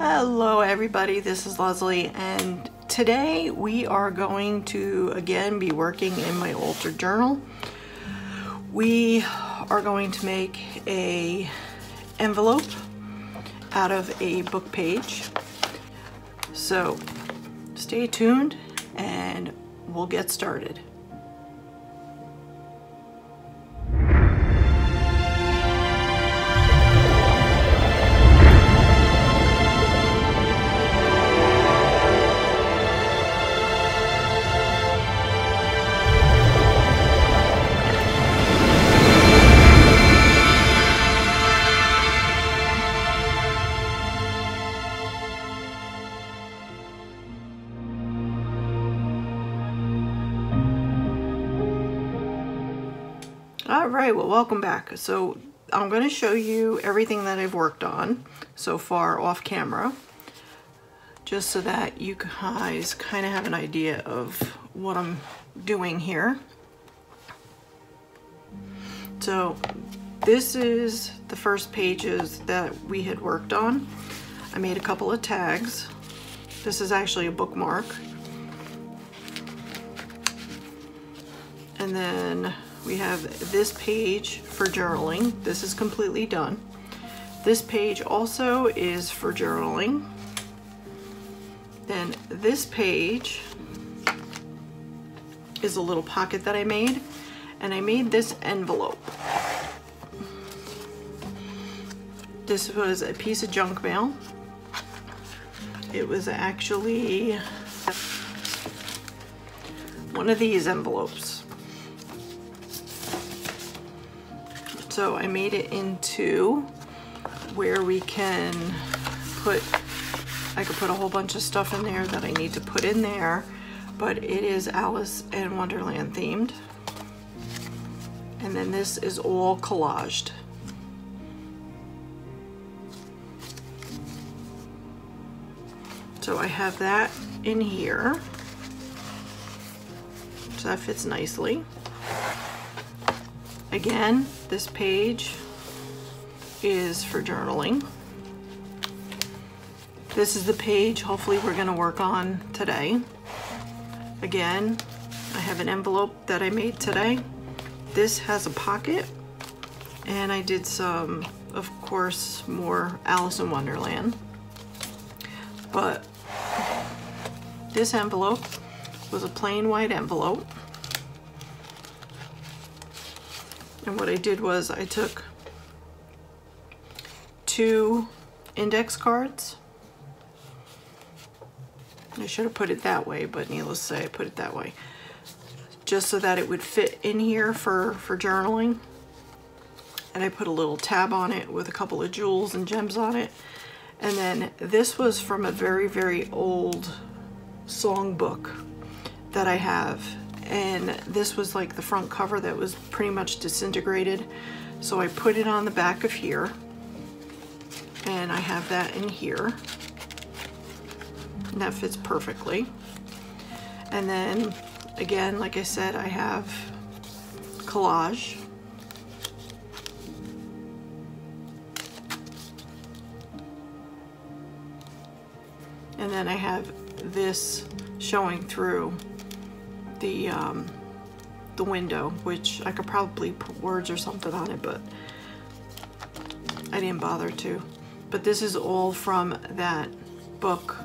Hello everybody, this is Leslie, and today we are going to again be working in my altered journal. We are going to make an envelope out of a book page. So stay tuned and we'll get started. Alright, well welcome back. So I'm going to show you everything that I've worked on so far off camera, just so that you guys kind of have an idea of what I'm doing here. So this is the first pages that we had worked on. I made a couple of tags. This is actually a bookmark. And then we have this page for journaling. This is completely done. This page also is for journaling. Then this page is a little pocket that I made, and I made this envelope. This was a piece of junk mail. It was actually one of these envelopes. So I made it into where we can put, I could put a whole bunch of stuff in there that I need to put in there, but it is Alice in Wonderland themed. And then this is all collaged. So I have that in here. So that fits nicely. Again, this page is for journaling. This is the page hopefully we're going to work on today. Again, I have an envelope that I made today. This has a pocket, and I did some, of course, more Alice in Wonderland. But this envelope was a plain white envelope. And what I did was I took two index cards. I should have put it that way, but needless to say, I put it that way. Just so that it would fit in here for journaling. And I put a little tab on it with a couple of jewels and gems on it. And then this was from a very, very old songbook that I have. And this was like the front cover that was pretty much disintegrated. So I put it on the back of here, and I have that in here. And that fits perfectly. And then again, like I said, I have collage. And then I have this showing through the window, which I could probably put words or something on it, but I didn't bother to. But this is all from that book,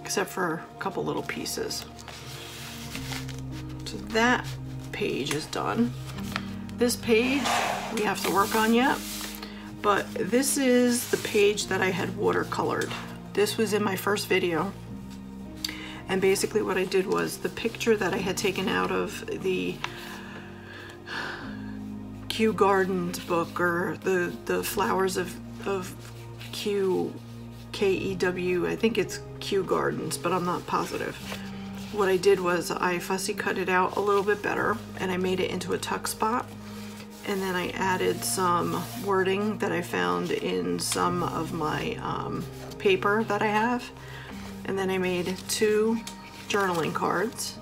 except for a couple little pieces. So that page is done. This page we have to work on yet, but this is the page that I had watercolored. This was in my first video. And basically what I did was the picture that I had taken out of the Kew Gardens book, or the flowers of Kew, K-E-W, I think it's Kew Gardens, but I'm not positive. What I did was I fussy cut it out a little bit better, and I made it into a tuck spot. And then I added some wording that I found in some of my paper that I have. And then I made two journaling cards,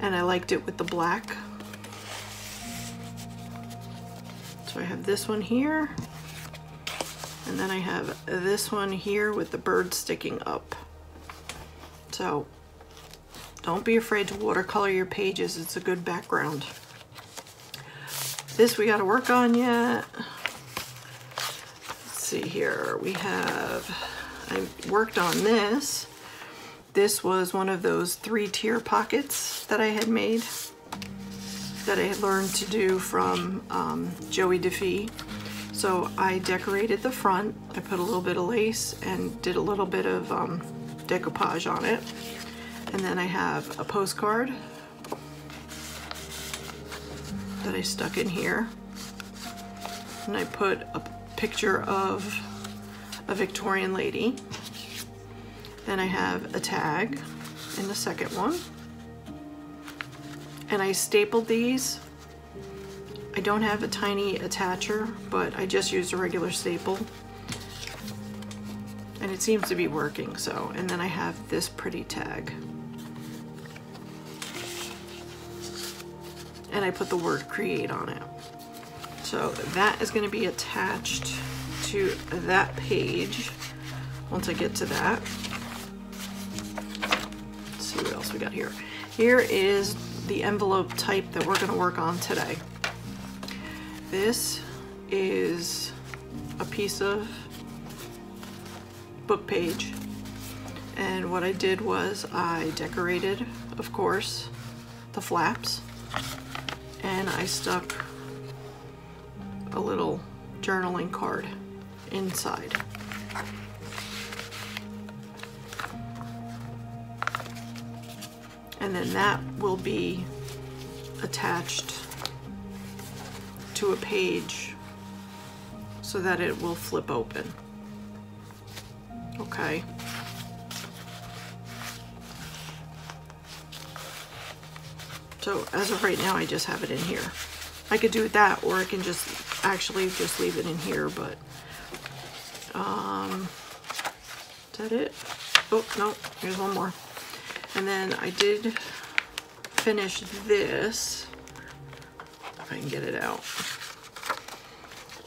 and I liked it with the black. So I have this one here, And then I have this one here with the bird sticking up. So don't be afraid to watercolor your pages. It's a good background. This we got to work on yet. Let's see here. We have, I worked on this. This was one of those 3-tier pockets that I had made, that I had learned to do from Joie De Fi. So I decorated the front. I put a little bit of lace and did a little bit of decoupage on it. And then I have a postcard that I stuck in here. And I put a picture of a Victorian lady. Then I have a tag in the second one. And I stapled these. I don't have a tiny attacher, but I just used a regular staple. And it seems to be working, so. And then I have this pretty tag. And I put the word create on it. So that is gonna be attached to that page once I get to that. Let's see what else we got here. Here is the envelope type that we're gonna work on today. This is a piece of book page, and what I did was I decorated, of course, the flaps, and I stuck a little journaling card inside. And then that will be attached to a page so that it will flip open. Okay. So as of right now, I just have it in here. I could do that, or I can just actually just leave it in here, but is that it? Oh, no, here's one more. And then I did finish this. If I can get it out.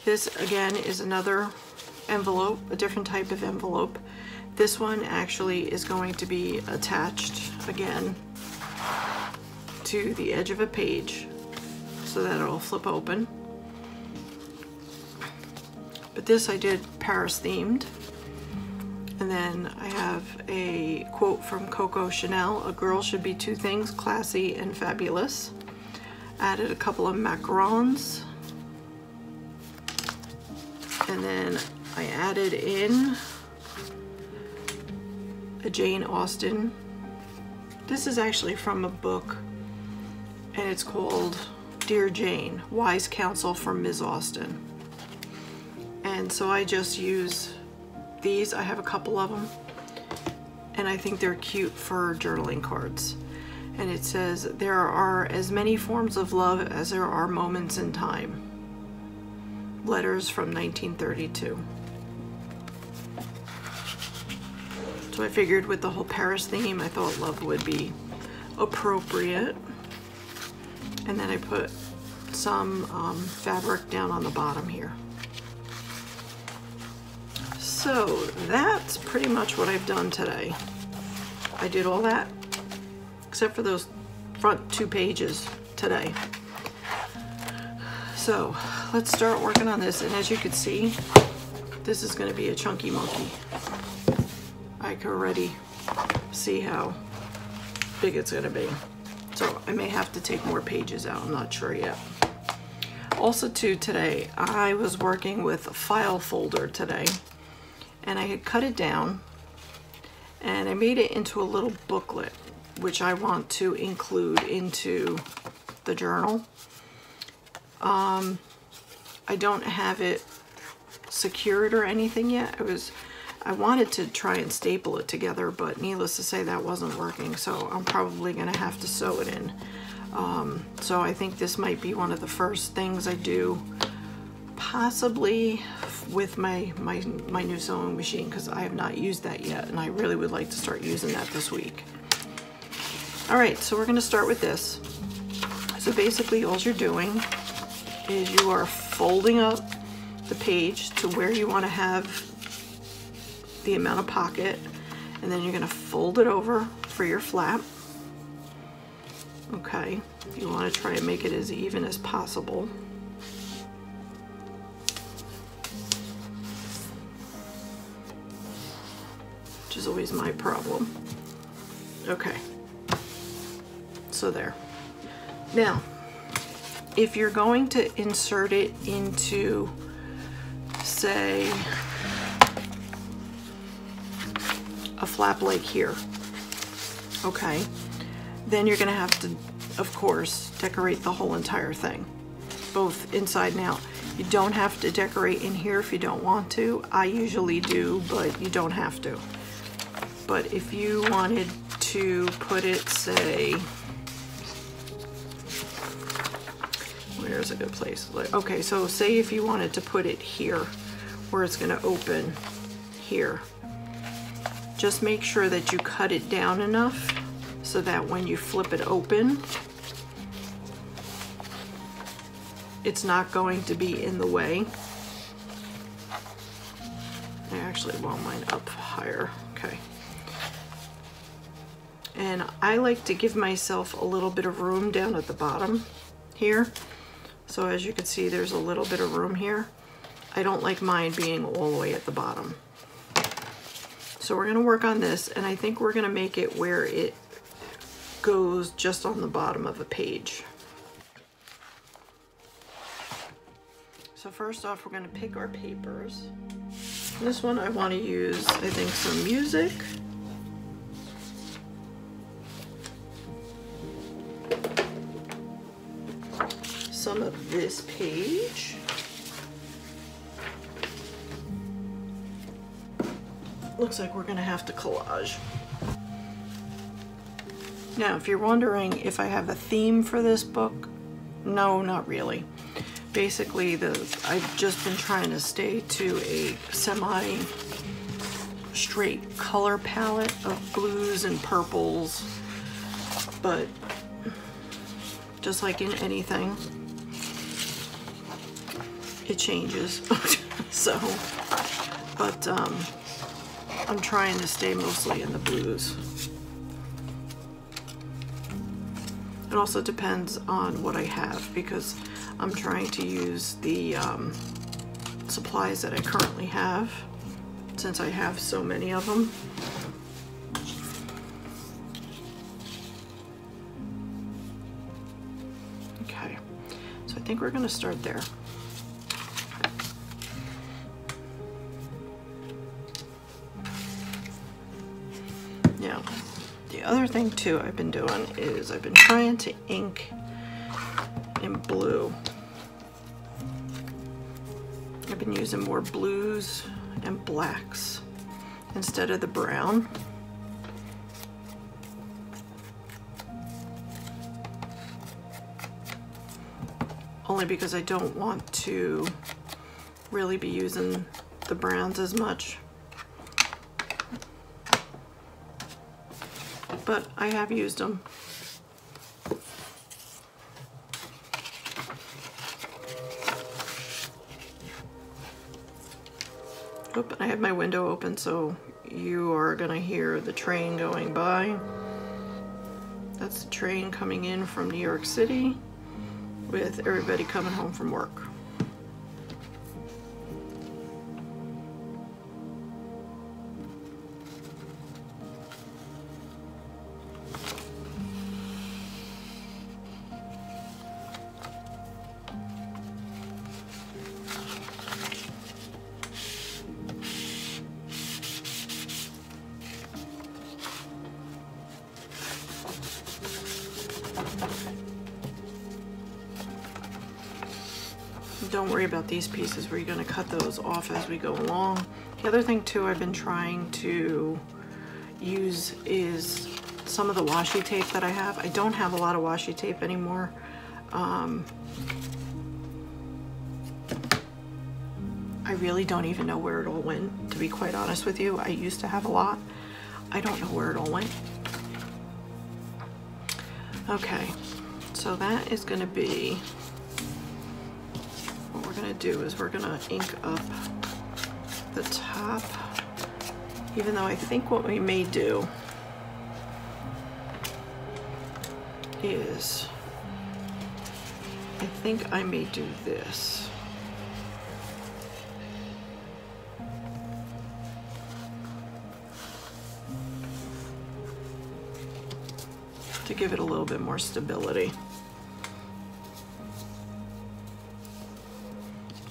This again is another envelope, a different type of envelope. This one actually is going to be attached again to the edge of a page so that it'll flip open. But this I did Paris themed. And then I have a quote from Coco Chanel, "A girl should be two things, classy and fabulous." Added a couple of macarons, and then I added in a Jane Austen. This is actually from a book, and it's called Dear Jane, Wise Counsel from Ms. Austen. And so I just use these. I have a couple of them, and I think they're cute for journaling cards. And it says, "There are as many forms of love as there are moments in time." Letters from 1932. So I figured with the whole Paris theme, I thought love would be appropriate. And then I put some fabric down on the bottom here. So that's pretty much what I've done today. I did all that, except for those front 2 pages today. So let's start working on this. And as you can see, this is going to be a chunky monkey. I can already see how big it's going to be. So I may have to take more pages out. I'm not sure yet. Also too, today, I was working with a file folder today, and I had cut it down and I made it into a little booklet, which I want to include into the journal. I don't have it secured or anything yet. I wanted to try and staple it together, but needless to say, that wasn't working, so I'm probably gonna have to sew it in. So I think this might be one of the first things I do, possibly with my new sewing machine, because I have not used that yet, and I really would like to start using that this week. All right, so we're gonna start with this. So basically all you're doing is you are folding up the page to where you want to have the amount of pocket, and then you're going to fold it over for your flap. Okay, you want to try and make it as even as possible. Which is always my problem. Okay, so there. Now, if you're going to insert it into, say, a flap like here, okay, then you're gonna have to, of course, decorate the whole entire thing, both inside and out. You don't have to decorate in here if you don't want to. I usually do, but you don't have to. But if you wanted to put it, say, where's a good place? Like, okay, so say if you wanted to put it here, where it's gonna open here, just make sure that you cut it down enough so that when you flip it open, it's not going to be in the way. I actually want mine up higher, okay. And I like to give myself a little bit of room down at the bottom here. So as you can see, there's a little bit of room here. I don't like mine being all the way at the bottom. So we're gonna work on this, and I think we're gonna make it where it goes just on the bottom of a page. So first off, we're gonna pick our papers. This one I wanna use, I think, some music. Some of this page. Looks like we're gonna have to collage. Now, if you're wondering if I have a theme for this book, no, not really. Basically, I've just been trying to stay to a semi-straight color palette of blues and purples, but just like in anything, it changes. So, but I'm trying to stay mostly in the blues. It also depends on what I have, because I'm trying to use the supplies that I currently have, since I have so many of them. Okay, so I think we're gonna start there. Other thing too I've been doing is I've been trying to ink in blue. I've been using more blues and blacks instead of the brown. Only because I don't want to really be using the browns as much. But I have used them. Oop, I have my window open, so you are gonna hear the train going by. That's the train coming in from New York City with everybody coming home from work. Don't worry about these pieces, we're going to cut those off as we go along. The other thing too I've been trying to use is some of the washi tape that I have. I don't have a lot of washi tape anymore. I really don't even know where it all went, to be quite honest with you. I used to have a lot. I don't know where it all went. Okay, so that is going to be gonna do is we're gonna ink up the top, even though I think what we may do is, I think I may do this. To give it a little bit more stability.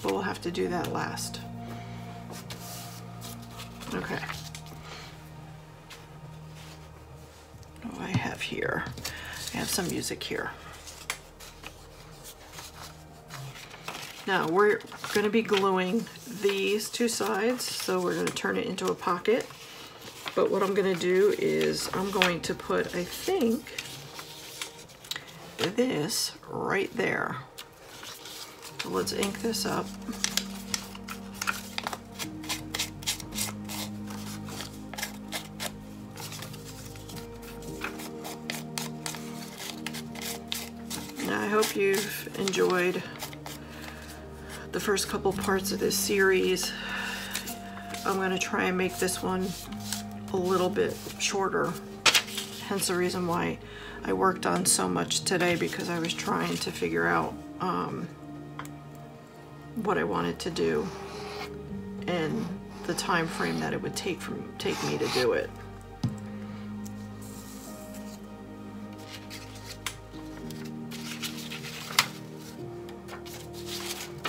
But we'll have to do that last. Okay. What do I have here? I have some music here. Now we're going to be gluing these two sides, so we're going to turn it into a pocket. But what I'm going to do is I'm going to put, I think, this right there. So let's ink this up. Now I hope you've enjoyed the first couple parts of this series. I'm going to try and make this one a little bit shorter, hence the reason why I worked on so much today, because I was trying to figure out what I wanted to do and the time frame that it would take me to do it.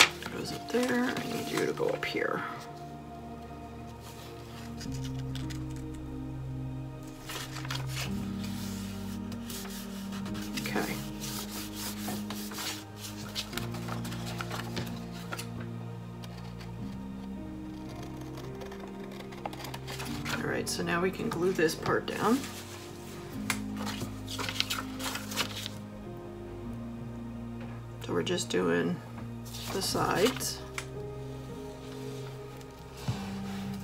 It goes up there. I need you to go up here. So now we can glue this part down. So we're just doing the sides.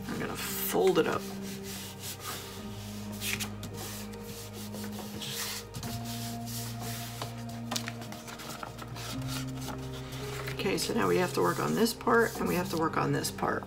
I'm gonna fold it up. Okay, so now we have to work on this part and we have to work on this part.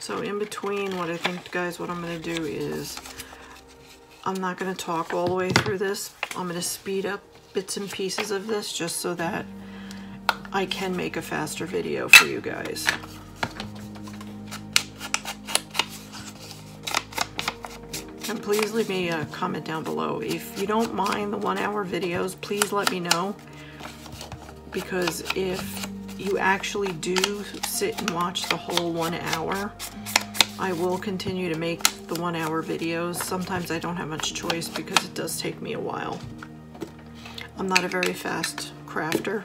So in between, what I think, guys, what I'm going to do is I'm not going to talk all the way through this. I'm going to speed up bits and pieces of this just so that I can make a faster video for you guys. And please leave me a comment down below. If you don't mind the 1 hour videos, please let me know, because if you actually do sit and watch the whole 1 hour, I will continue to make the 1 hour videos. Sometimes I don't have much choice because it does take me a while. I'm not a very fast crafter.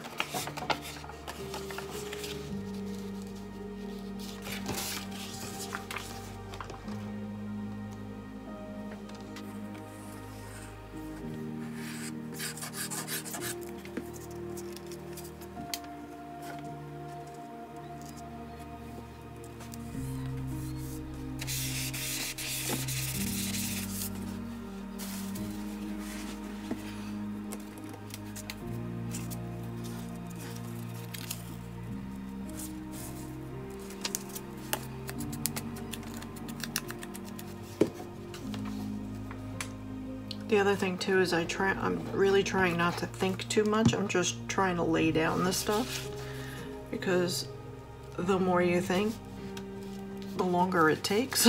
The other thing too is I'm really trying not to think too much. I'm just trying to lay down the stuff, because the more you think, the longer it takes.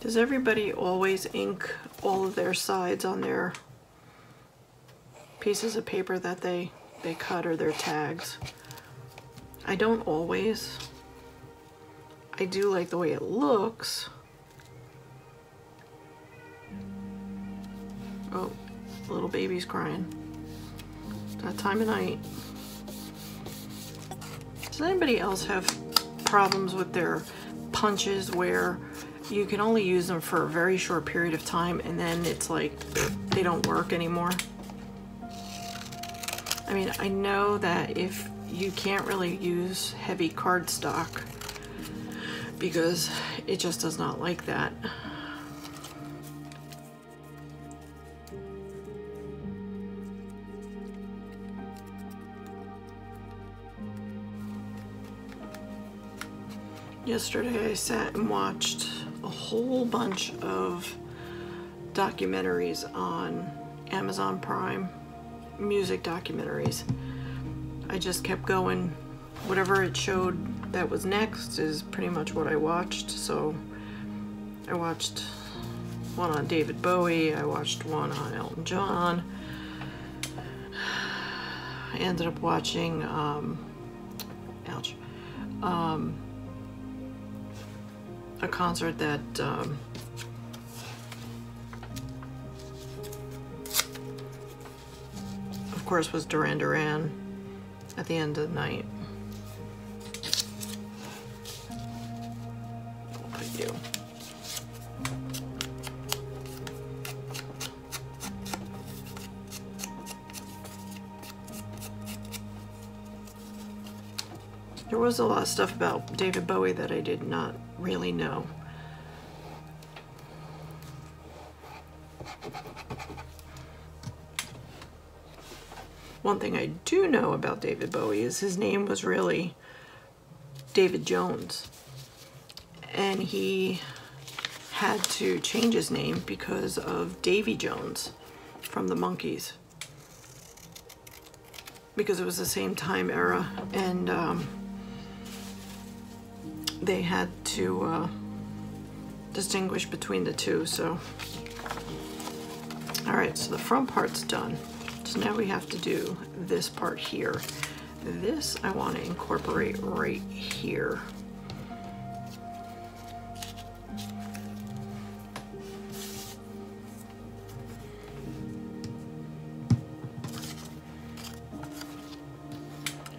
Does everybody always ink all of their sides on their pieces of paper that they cut are their tags. I don't always. I do like the way it looks. Oh, little baby's crying. It's that time of night. Does anybody else have problems with their punches where you can only use them for a very short period of time and then it's like they don't work anymore? I mean, I know that if you can't really use heavy cardstock because it just does not like that. Yesterday I sat and watched a whole bunch of documentaries on Amazon Prime, music documentaries. I just kept going. Whatever it showed that was next is pretty much what I watched. So I watched one on David Bowie, I watched one on Elton John. I ended up watching, ouch, a concert that of course was Duran Duran at the end of the night. I'll put you. There was a lot of stuff about David Bowie that I did not really know. One thing I do know about David Bowie is his name was really Davy Jones, and he had to change his name because of Davy Jones from The Monkees, because it was the same time era, and they had to distinguish between the two. So all right, so the front part's done, so now we have to do this part here. This I want to incorporate right here.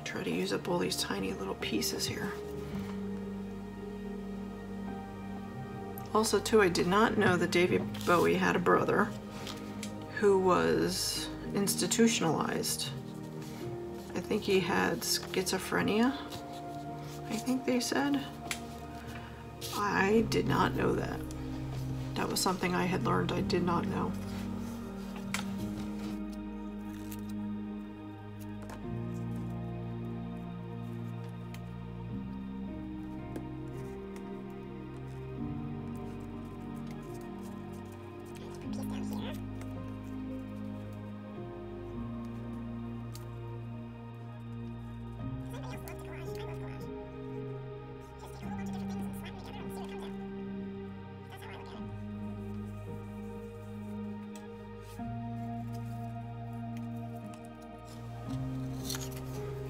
Try to use up all these tiny little pieces here. Also too, I did not know that David Bowie had a brother who was institutionalized. I think he had schizophrenia, I think they said. I did not know that. That was something I had learned I did not know.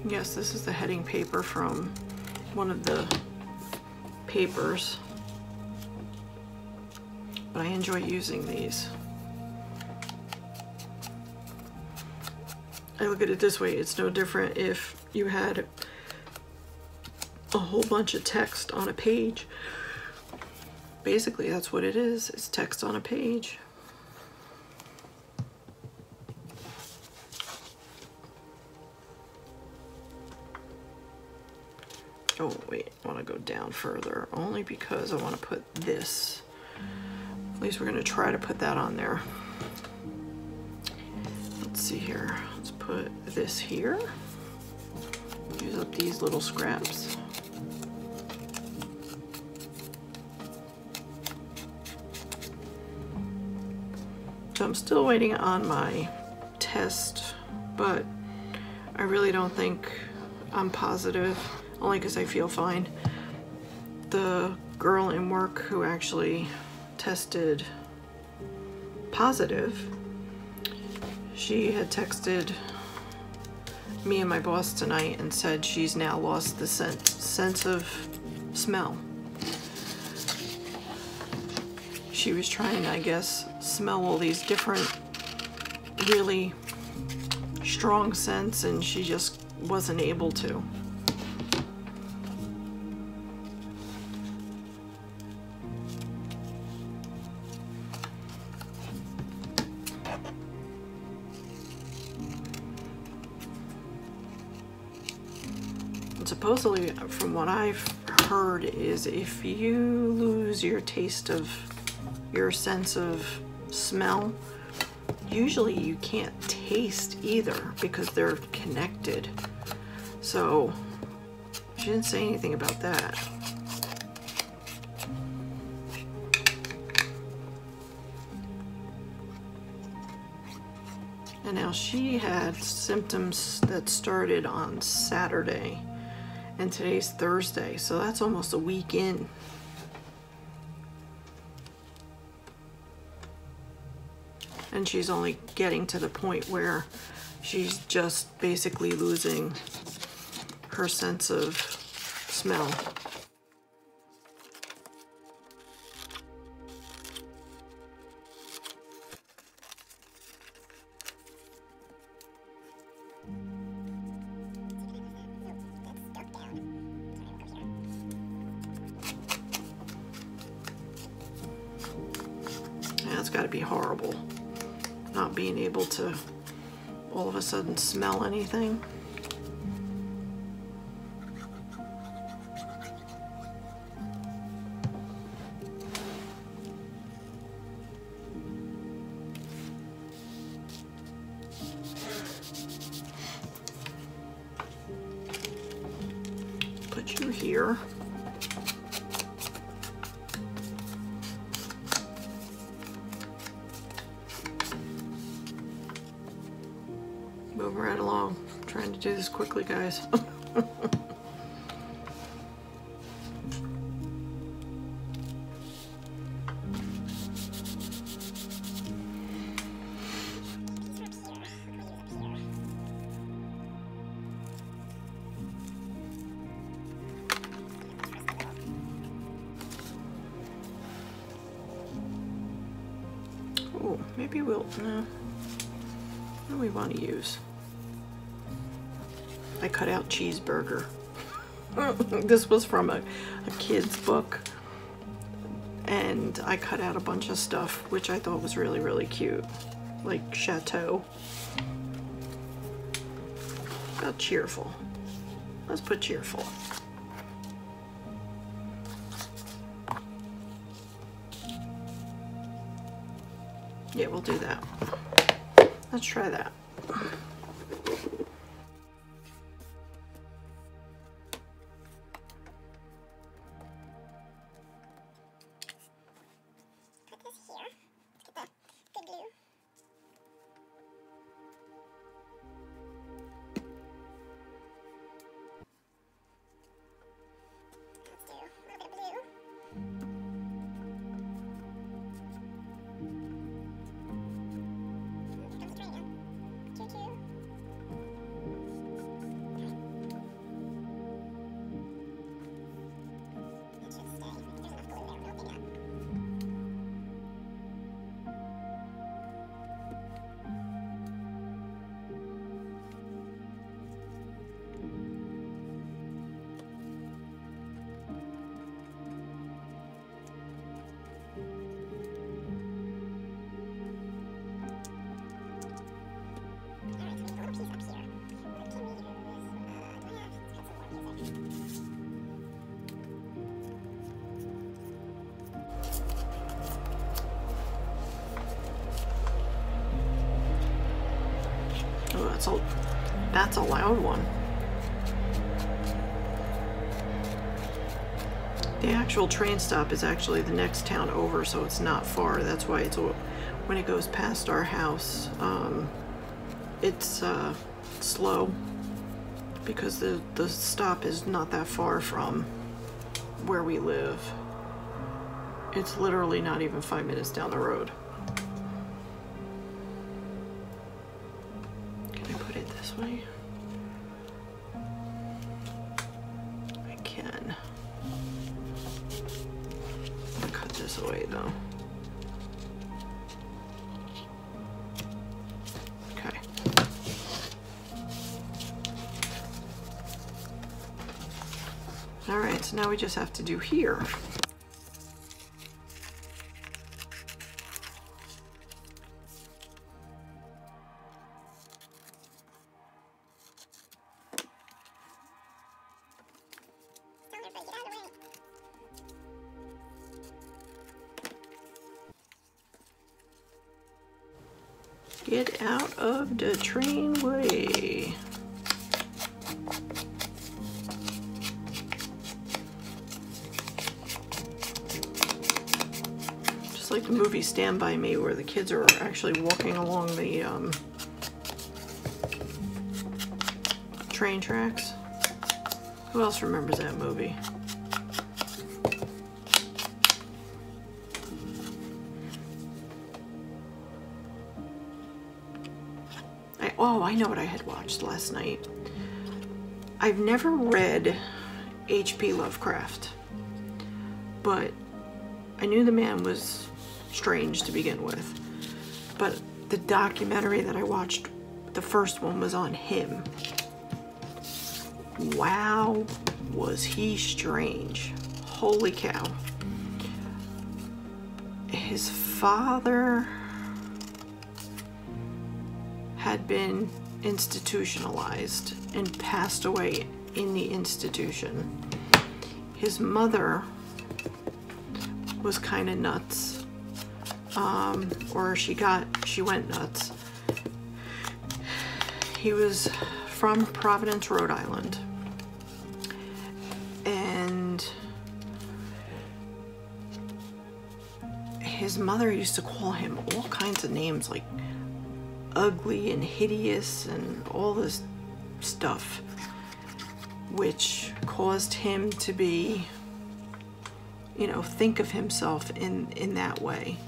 Yes, this is the heading paper from one of the papers, but I enjoy using these. I look at it this way, it's no different if you had a whole bunch of text on a page. Basically, that's what it is, it's text on a page. Oh wait, I want to go down further only because I want to put this. At least we're going to try to put that on there. Let's see here. Let's put this here. Use up these little scraps. So I'm still waiting on my test, but I really don't think I'm positive. Only because I feel fine. The girl in work who actually tested positive, She had texted me and my boss tonight and said she's now lost the sense of smell. She was trying to, I guess, smell all these different really strong scents, and she just wasn't able to. Supposedly, from what I've heard, is if you lose your taste of your sense of smell, usually you can't taste either because they're connected. So she didn't say anything about that. And now she had symptoms that started on Saturday. And today's Thursday, so that's almost a week in. And she's only getting to the point where she's just basically losing her sense of smell. To all of a sudden smell anything. Put you here. Do this quickly, guys. Oh, maybe we'll, no, what do we want to use? I cut out cheeseburger. This was from a kid's book, and I cut out a bunch of stuff which I thought was really, really cute, like chateau. About cheerful. Let's put cheerful. Yeah, we'll do that. Let's try that. That's a loud one. The actual train stop is actually the next town over, so it's not far. That's why it's, when it goes past our house, it's slow because the stop is not that far from where we live. It's literally not even 5 minutes down the road. way? I can. I'll cut this away though. Okay. All right, so now we just have to do here. Get out of the train way. Just like the movie Stand By Me, where the kids are actually walking along the train tracks. Who else remembers that movie? Oh, I know what I had watched last night. I've never read H.P. Lovecraft, but I knew the man was strange to begin with. But the documentary that I watched, the first one, was on him. Wow, was he strange. Holy cow. His father had been institutionalized and passed away in the institution. His mother was kind of nuts, or she went nuts. He was from Providence, Rhode Island, and his mother used to call him all kinds of names like ugly and hideous and all this stuff, which caused him to be, you know, think of himself in that way.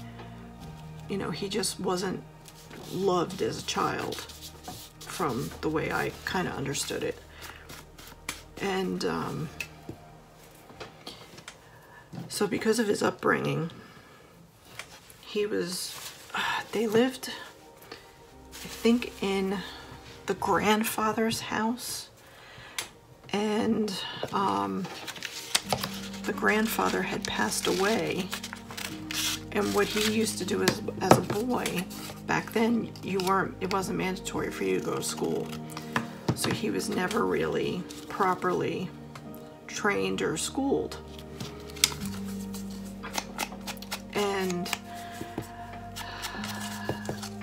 You know, he just wasn't loved as a child from the way I kind of understood it. And so because of his upbringing, he was, they lived, I think, in the grandfather's house, and the grandfather had passed away, and what he used to do is, as a boy back then, it wasn't mandatory for you to go to school, so he was never really properly trained or schooled. And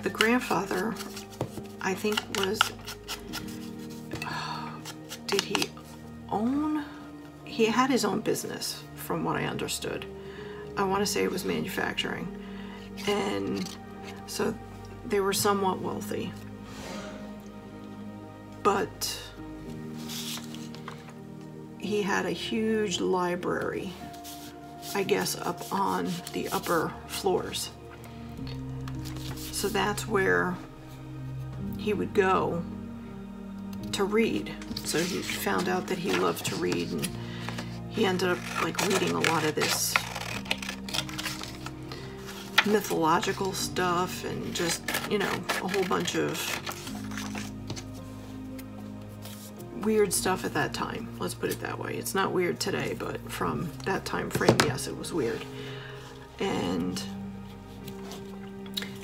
the grandfather, I think, was, did he own? He had his own business, from what I understood. I want to say it was manufacturing. And so they were somewhat wealthy. But he had a huge library, I guess, up on the upper floors. So that's where he would go to read. So he found out that he loved to read, and he ended up like reading a lot of this mythological stuff and just, you know, a whole bunch of weird stuff at that time. Let's put it that way. It's not weird today, but from that time frame, yes, it was weird. And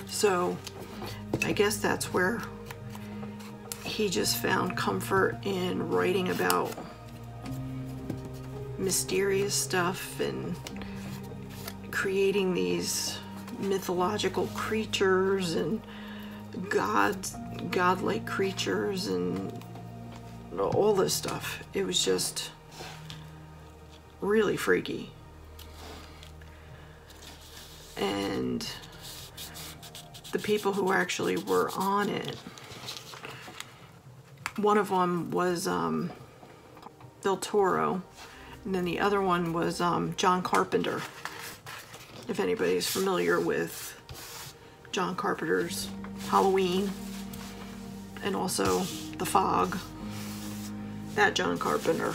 so I guess that's where he just found comfort in writing about mysterious stuff and creating these mythological creatures and gods, godlike creatures and all this stuff. It was just really freaky. And the people who actually were on it, one of them was Del Toro, and then the other one was John Carpenter. If anybody's familiar with John Carpenter's Halloween, and also The Fog, that John Carpenter.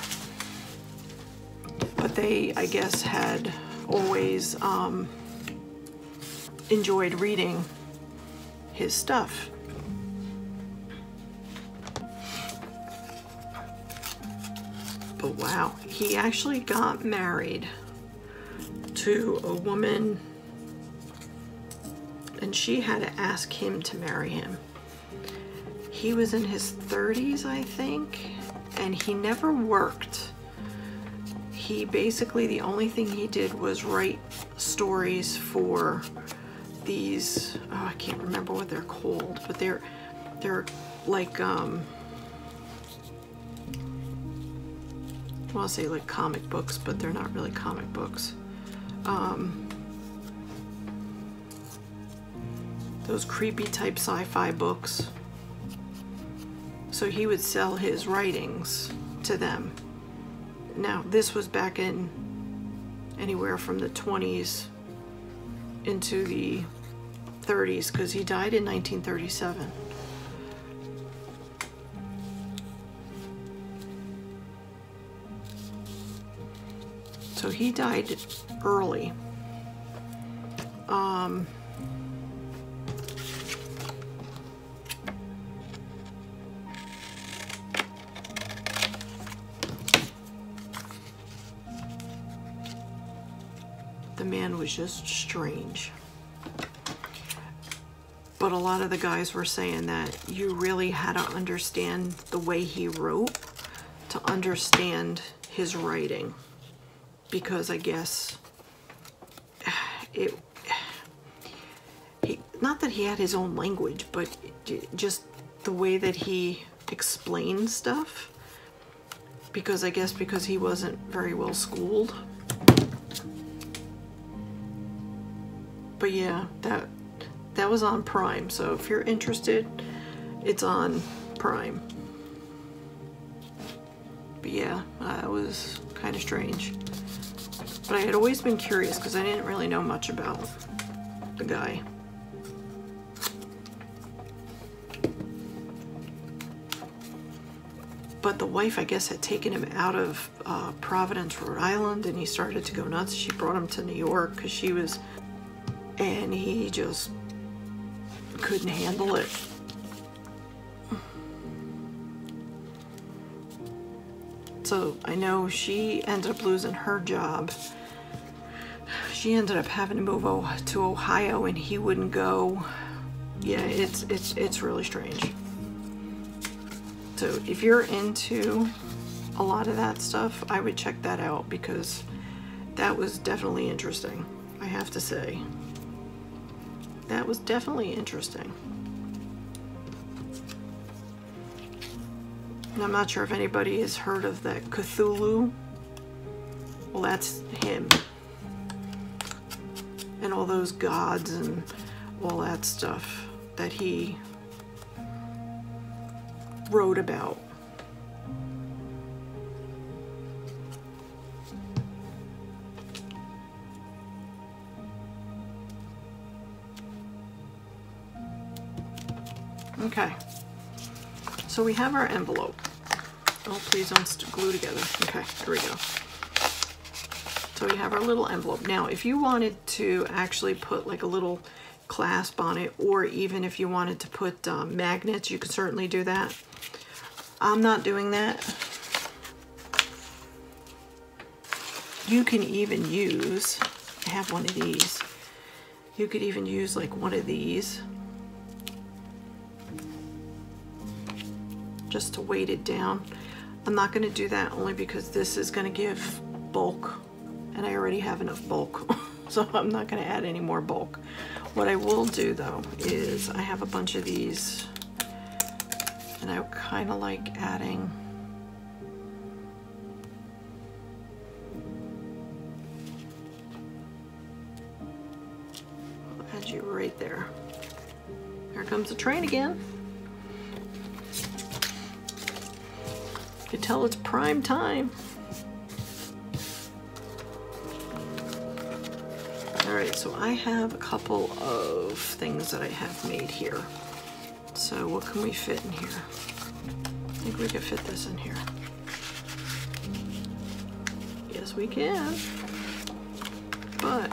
But they, I guess, had always enjoyed reading his stuff. But wow, he actually got married to a woman, and she had to ask him to marry him. He was in his 30s, I think, and he never worked. He basically, the only thing he did was write stories for these, oh, I can't remember what they're called, but they're like, I want to say like comic books, but they're not really comic books. Those creepy type sci-fi books. So he would sell his writings to them. Now, this was back in anywhere from the 20s into the 30s, because he died in 1937. So he died early. The man was just strange. But a lot of the guys were saying that you really had to understand the way he wrote to understand his writing. Because I guess not that he had his own language, but just the way that he explained stuff. Because I guess because he wasn't very well schooled. But yeah, that was on Prime. So if you're interested, it's on Prime. But yeah, that was kind of strange. But I had always been curious because I didn't really know much about the guy. But the wife, I guess, had taken him out of Providence, Rhode Island, and he started to go nuts. She brought him to New York because she was, and he just couldn't handle it. So I know she ended up losing her job. She ended up having to move to Ohio, and he wouldn't go. Yeah, it's really strange. So if you're into a lot of that stuff, I would check that out, because that was definitely interesting, I have to say. That was definitely interesting. I'm not sure if anybody has heard of that Cthulhu. Well, that's him. And all those gods and all that stuff that he wrote about. Okay. So we have our envelope. Oh, please don't glue together. Okay, here we go. So we have our little envelope. Now, if you wanted to actually put like a little clasp on it, or even if you wanted to put magnets, you could certainly do that. I'm not doing that. You can even use, I have one of these. You could even use like one of these, just to weight it down. I'm not going to do that, only because this is going to give bulk, and I already have enough bulk, so I'm not going to add any more bulk. What I will do though is I have a bunch of these, and I kind of like adding I'll add you right there. Here comes the train again. You can tell it's prime time. All right, so I have a couple of things that I have made here. So what can we fit in here? I think we could fit this in here. Yes, we can. But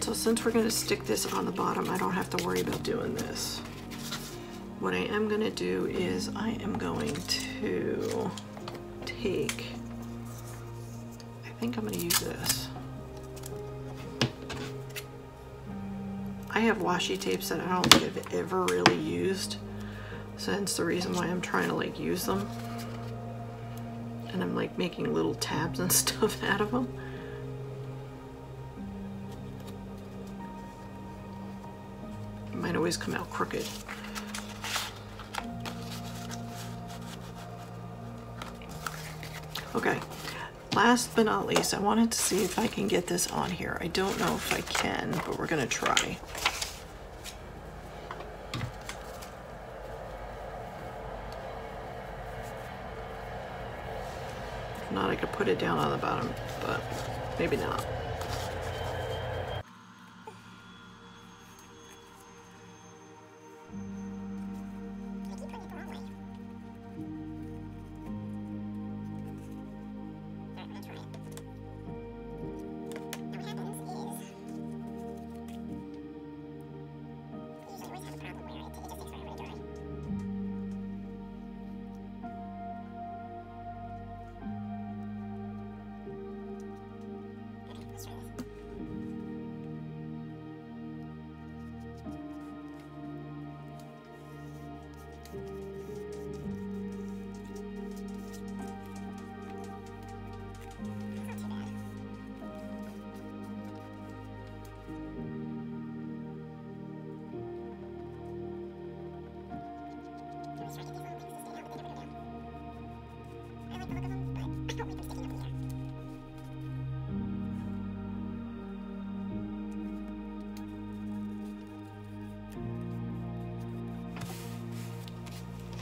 so since we're going to stick this on the bottom, I don't have to worry about doing this. What I am going to do is I am going to take, I think I'm going to use this. I have washi tapes that I don't think I've ever really used, so that's the reason why I'm trying to like use them. And I'm like making little tabs and stuff out of them. It might always come out crooked. Okay, last but not least, I wanted to see if I can get this on here. I don't know if I can, but we're gonna try. If not, I could put it down on the bottom, but maybe not.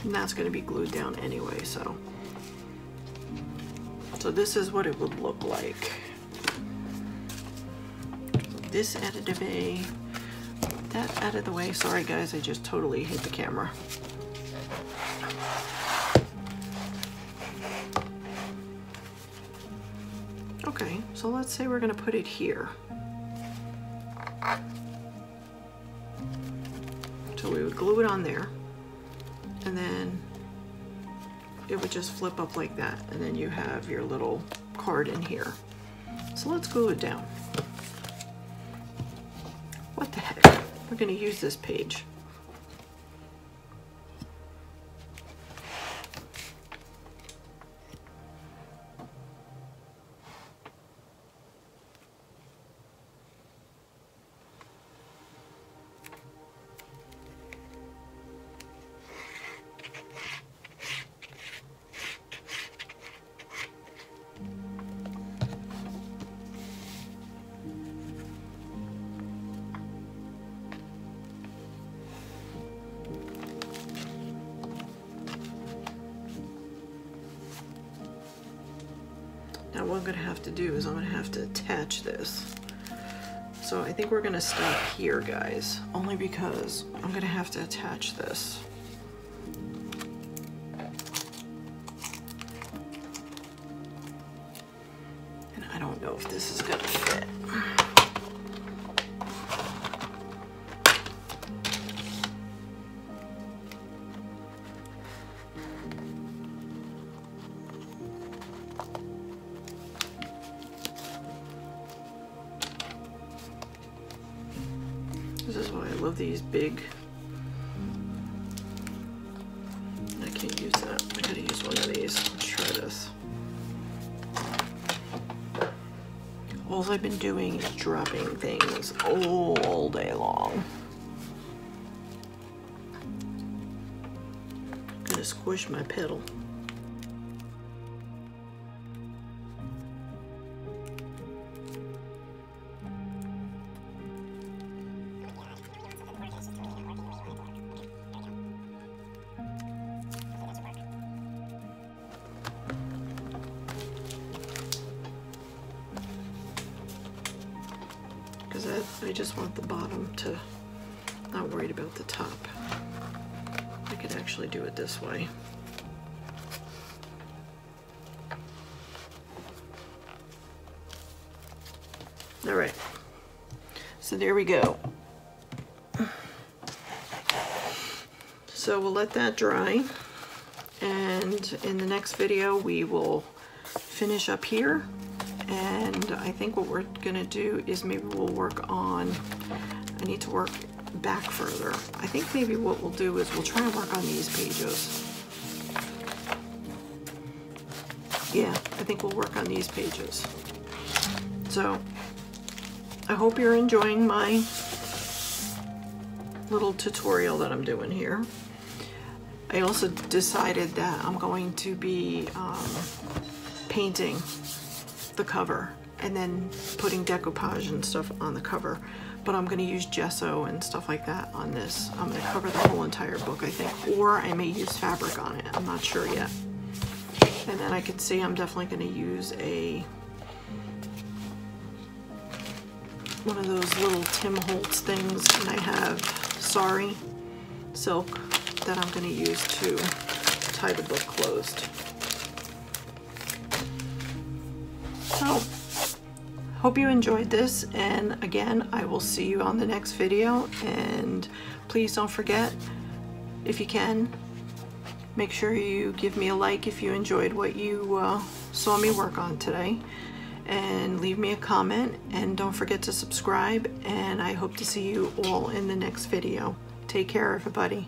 And that's going to be glued down anyway, so this is what it would look like. This out of the way, that out of the way. Sorry guys, I just totally hit the camera. Okay, so let's say we're going to put it here. So we would glue it on there. And then it would just flip up like that. And then you have your little card in here. So let's glue it down. What the heck? We're gonna use this page. This. So I think we're gonna stop here, guys, only because I'm gonna have to attach this. And I don't know if this is gonna fit. These big, I can't use that. I gotta use one of these. Let's try this. All I've been doing is dropping things all day long. I'm gonna squish my pedal. I just want the bottom to Not worried about the top. I could actually do it this way. All right, so there we go. So we'll let that dry, and in the next video we will finish up here, and I think what we're gonna do is maybe we'll work on, I need to work back further. I think maybe what we'll do is we'll try and work on these pages. Yeah, I think we'll work on these pages. So I hope you're enjoying my little tutorial that I'm doing here. I also decided that I'm going to be painting the cover and then putting decoupage and stuff on the cover, but I'm going to use gesso and stuff like that on this. I'm going to cover the whole entire book, I think, or I may use fabric on it. I'm not sure yet. And then I can see I'm definitely going to use a one of those little Tim Holtz things, and I have sari silk that I'm going to use to tie the book closed. So, hope you enjoyed this, and again, I will see you on the next video, and please don't forget, if you can, make sure you give me a like if you enjoyed what you saw me work on today. And leave me a comment, and don't forget to subscribe, and I hope to see you all in the next video. Take care, everybody.